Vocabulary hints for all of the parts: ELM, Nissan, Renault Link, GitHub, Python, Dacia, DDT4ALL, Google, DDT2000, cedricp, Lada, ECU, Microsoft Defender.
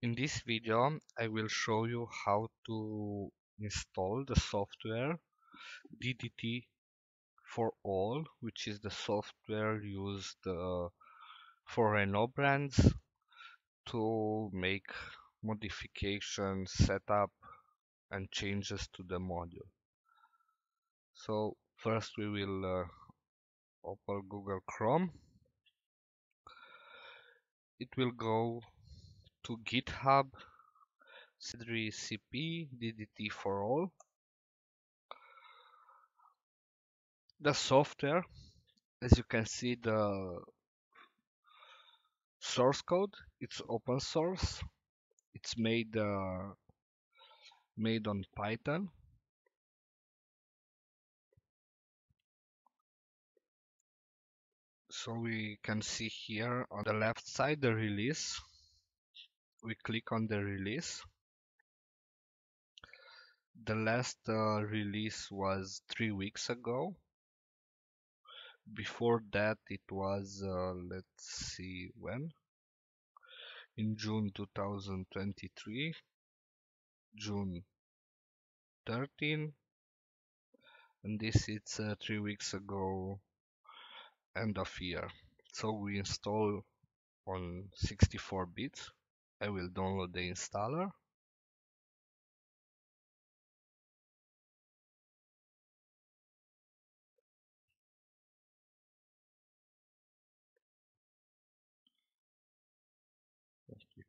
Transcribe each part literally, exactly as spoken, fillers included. In this video, I will show you how to install the software D D T four all, which is the software used uh, for Renault brands to make modifications, setup, and changes to the module. So first we will uh, open Google Chrome. It will go to GitHub, cedricp, D D T four all. The software, as you can see, the source code, it's open source. It's made uh, made on Python. So we can see here on the left side the release. We click on the release. The last uh, release was three weeks ago. Before that it was, uh, let's see when, in June two thousand twenty-three, June thirteenth, and this is uh, three weeks ago, end of year. So we install on sixty-four bits. I will download the installer.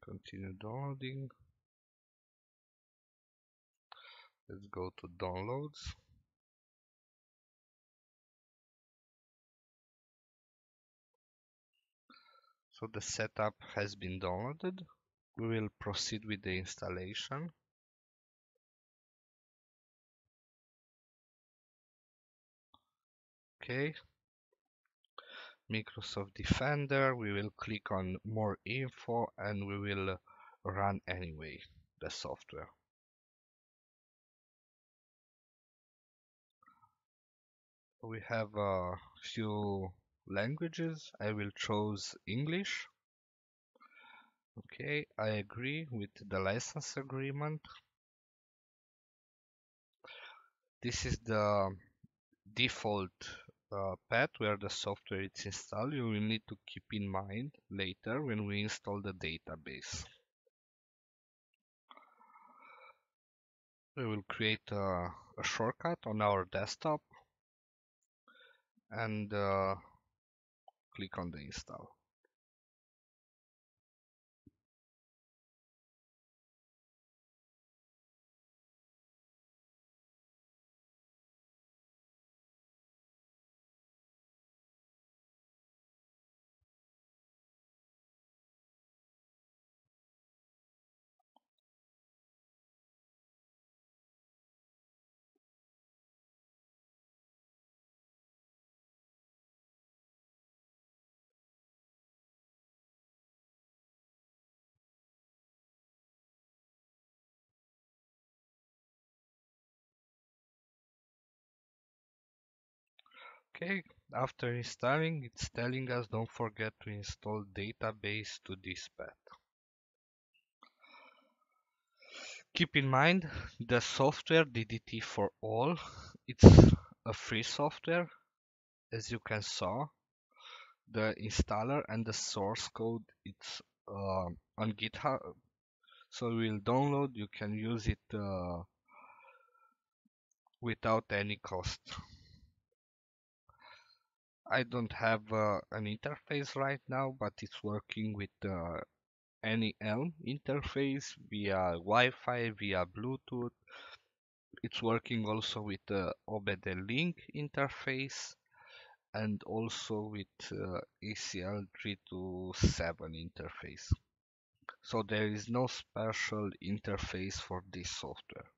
Continue downloading. Let's go to downloads. So the setup has been downloaded. We will proceed with the installation. Okay. Microsoft Defender, we will click on more info and we will run anyway the software. We have a few languages. I will choose English. Okay, I agree with the license agreement. This is the default Uh, path where the software is installed. You will need to keep in mind later when we install the database. We will create a, a shortcut on our desktop and uh, click on the install. Okay, after installing, it's telling us don't forget to install database to this path. Keep in mind the software D D T four all, it's a free software, as you can saw. The installer and the source code, it's uh, on GitHub, so we'll download. You can use it uh, without any cost. I don't have uh, an interface right now, but it's working with uh, any E L M interface via Wi-Fi, via Bluetooth. It's working also with the uh, Link interface and also with uh, E C U three two seven interface. So there is no special interface for this software.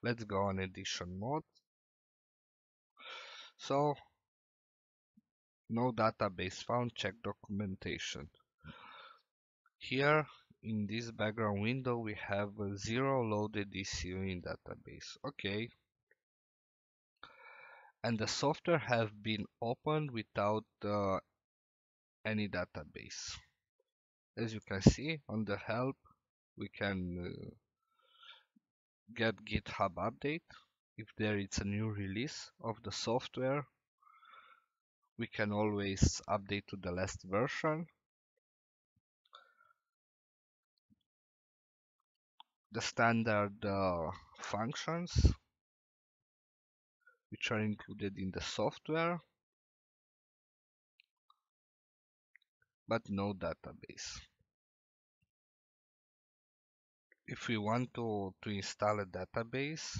Let's go on edition mode. So no database found, check documentation. Here in this background window we have zero loaded E C U in database. Okay. And the software have been opened without uh, any database. As you can see on the help we can uh, get GitHub update. If there is a new release of the software, we can always update to the last version. The standard uh, functions which are included in the software, but no database. If we want to, to install a database,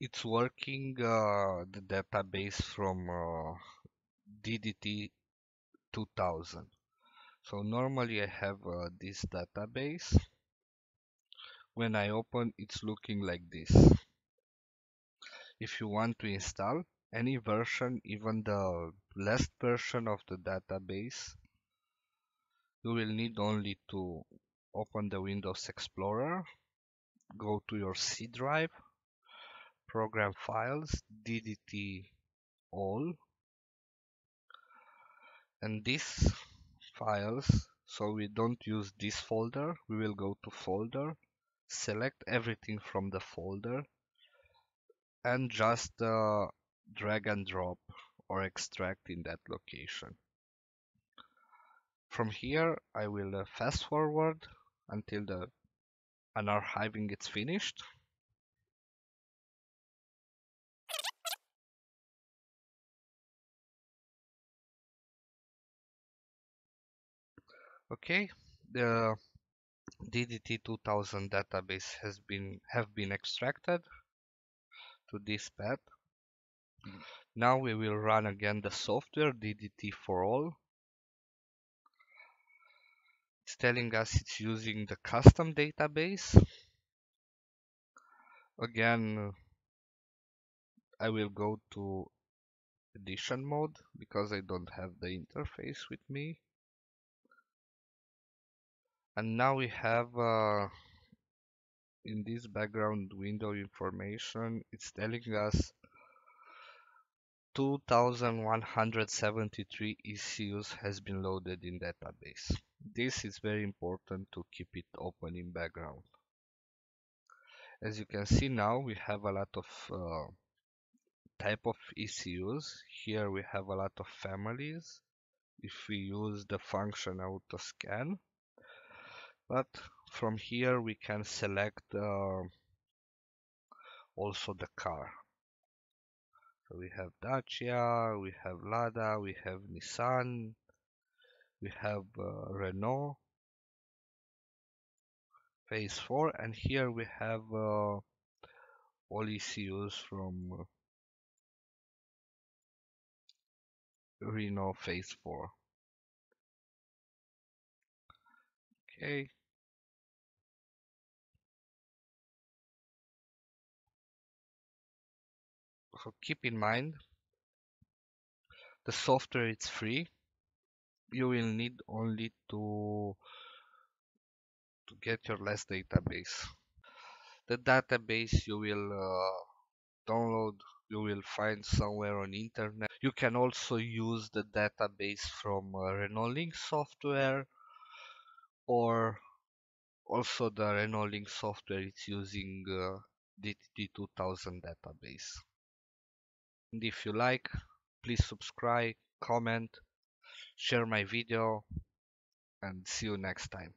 it's working uh, the database from uh, D D T two thousand. So normally I have uh, this database. When I open, it's looking like this. If you want to install any version, even the last version of the database, you will need only to open the Windows Explorer, go to your C drive, program files, D D T all, and this files, so we don't use this folder. We will go to folder, select everything from the folder, and just uh, drag and drop or extract in that location. From here I will uh, fast forward until the unarchiving is finished. Okay, the D D T two thousand database has been have been extracted to this path. Mm. Now we will run again the software D D T for all. It's telling us it's using the custom database. Again, I will go to edition mode because I don't have the interface with me. And now we have uh, in this background window information, it's telling us two thousand one hundred seventy-three E C Us has been loaded in database. This is very important to keep it open in background. As you can see now, we have a lot of uh, type of E C Us. Here we have a lot of families. If we use the function autoscan, but from here we can select uh, also the car. So we have Dacia, we have Lada, we have Nissan, we have uh, Renault, phase four, and here we have uh, all E C Us from Renault phase four. Okay. So keep in mind, the software is free. You will need only to to get your last database. The database you will uh, download, you will find somewhere on internet. You can also use the database from uh, Renault Link software. Or also the Renault Link software is using uh, D D T two thousand database. And if you like, please subscribe, comment, share my video, and see you next time.